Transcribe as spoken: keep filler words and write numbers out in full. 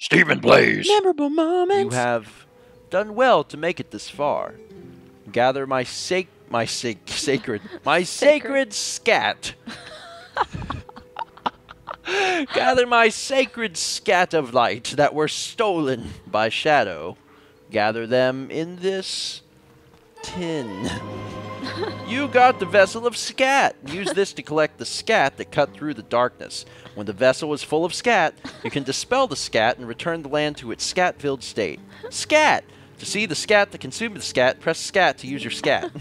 Stephen Blaze. Memorable moments. You have done well to make it this far. Gather my sake, my sake, sacred, my sacred, sacred scat. Gather my sacred scat of light that were stolen by Shadow. Gather them in this tin. You got the vessel of scat. Use this to collect the scat that cut through the darkness. When the vessel is full of scat, you can dispel the scat and return the land to its scat-filled state. Scat! To see the scat that consumed the scat, press scat to use your scat.